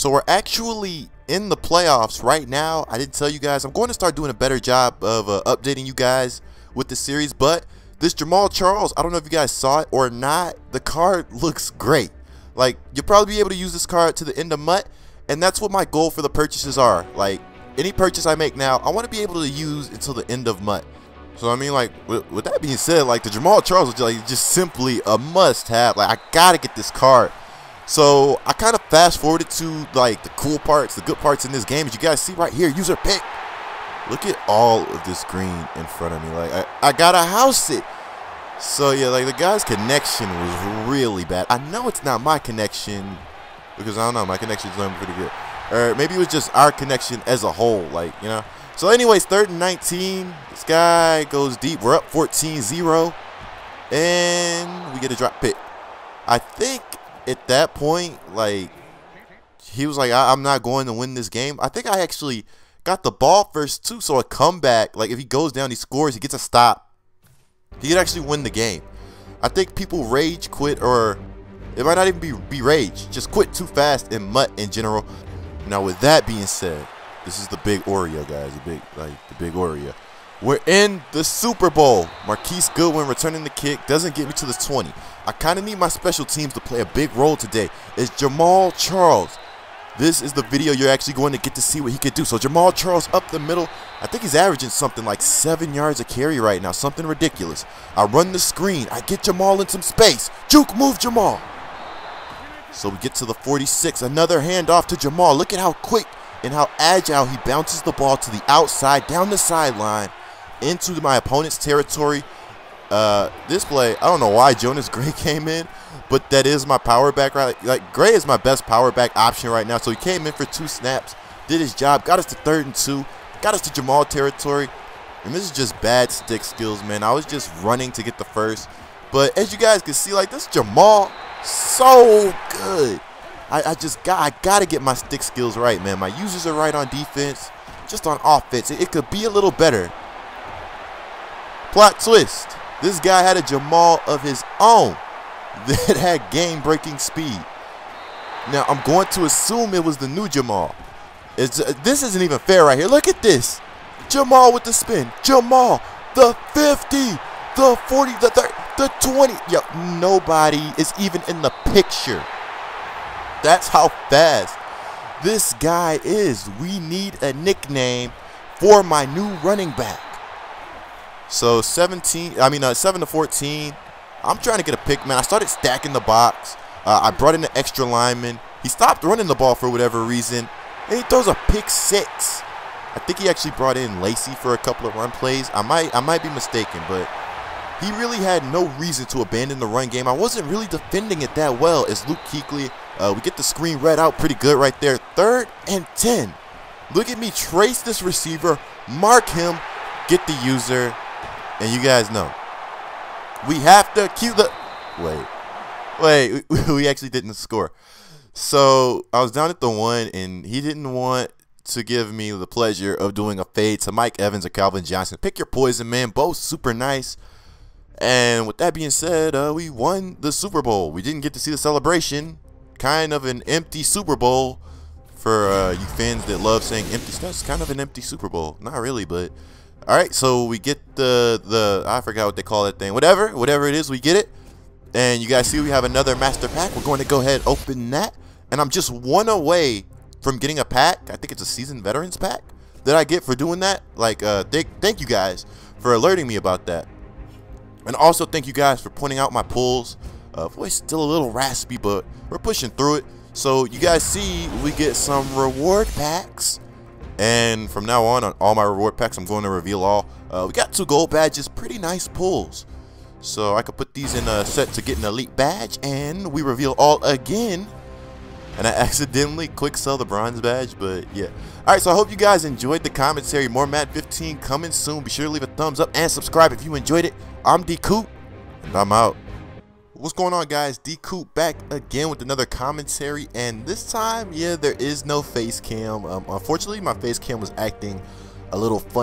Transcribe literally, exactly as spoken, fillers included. So we're actually in the playoffs right now. I did tell you guys I'm going to start doing a better job of uh, updating you guys with the series, but this Jamaal Charles, I don't know if you guys saw it or not, the card looks great. Like, you'll probably be able to use this card to the end of Mutt, and that's what my goal for the purchases are. Like, any purchase I make now, I want to be able to use until the end of Mutt. So I mean, like, with, with that being said, like, the Jamaal Charles is like just simply a must-have. Like, I gotta get this card. So I kind of fast-forwarded to like the cool parts, the good parts in this game. As you guys see right here, user pick. Look at all of this green in front of me. Like, I, I gotta house it. So yeah, like, the guy's connection was really bad. I know it's not my connection, because I don't know, my connection's doing pretty good. Or maybe it was just our connection as a whole, like, you know. So anyways, third and nineteen. This guy goes deep. We're up fourteen zero. And we get a drop pick. I think at that point, like, he was like, I I'm not going to win this game. I think I actually got the ball first, too. So a comeback, like, if he goes down, he scores, he gets a stop, he could actually win the game. I think people rage quit, or it might not even be, be rage. Just quit too fast and Mutt in general. Now, with that being said, this is the big Oreo, guys. The big, like, the big Oreo. We're in the Super Bowl. Marquise Goodwin returning the kick doesn't get me to the twenty. I kind of need my special teams to play a big role today. It's Jamaal Charles. This is the video you're actually going to get to see what he could do. So Jamaal Charles up the middle. I think he's averaging something like seven yards a carry right now. Something ridiculous. I run the screen. I get Jamaal in some space. Juke, move Jamaal. So we get to the forty-six. Another handoff to Jamaal. Look at how quick and how agile he bounces the ball to the outside, down the sideline, into my opponent's territory. Uh, this play, I don't know why Jonas Gray came in, but that is my power back. Right, like, Gray is my best power back option right now. So he came in for two snaps, did his job, got us to third and two, got us to Jamaal territory. And this is just bad stick skills, man. I was just running to get the first, but as you guys can see, like, this Jamaal, so good. I, I just got, I gotta get my stick skills right, man. My users are right on defense, just on offense. It, it could be a little better. Plot twist, this guy had a Jamaal of his own that had game-breaking speed. Now, I'm going to assume it was the new Jamaal. It's, uh, this isn't even fair right here. Look at this. Jamaal with the spin. Jamaal, the fifty, the forty, the thirty, the twenty. Yo, nobody is even in the picture. That's how fast this guy is. We need a nickname for my new running back. So seventeen, I mean, uh, seven to fourteen. I'm trying to get a pick, man. I started stacking the box. Uh, I brought in an extra lineman. He stopped running the ball for whatever reason, and he throws a pick six. I think he actually brought in Lacey for a couple of run plays. I might, I might be mistaken, but he really had no reason to abandon the run game. I wasn't really defending it that well. As Luke Kuechly, uh, we get the screen read out pretty good right there. Third and ten. Look at me trace this receiver, mark him, get the user. And you guys know, we have to cue the, wait, wait, we, we actually didn't score. So I was down at the one, and he didn't want to give me the pleasure of doing a fade to Mike Evans or Calvin Johnson. Pick your poison, man. Both super nice. And with that being said, uh, we won the Super Bowl. We didn't get to see the celebration. Kind of an empty Super Bowl for uh, you fans that love saying empty stuff. It's kind of an empty Super Bowl. Not really, but. All right, so we get the, the, I forgot what they call that thing. Whatever, whatever it is, we get it. And you guys see we have another master pack. We're going to go ahead and open that. And I'm just one away from getting a pack. I think it's a seasoned veterans pack that I get for doing that. Like, uh, th thank you guys for alerting me about that. And also thank you guys for pointing out my pulls. Uh, voice still a little raspy, but we're pushing through it. So you guys see we get some reward packs. And from now on, on all my reward packs, I'm going to reveal all. Uh, we got two gold badges, pretty nice pulls. So I could put these in a set to get an elite badge, and we reveal all again. And I accidentally quick sell the bronze badge, but yeah. All right, so I hope you guys enjoyed the commentary. More Madden fifteen coming soon. Be sure to leave a thumbs up and subscribe if you enjoyed it. I'm D Coop, and I'm out. What's going on, guys? D Coop back again with another commentary, and this time, yeah, there is no face cam. Um, unfortunately, my face cam was acting a little funny.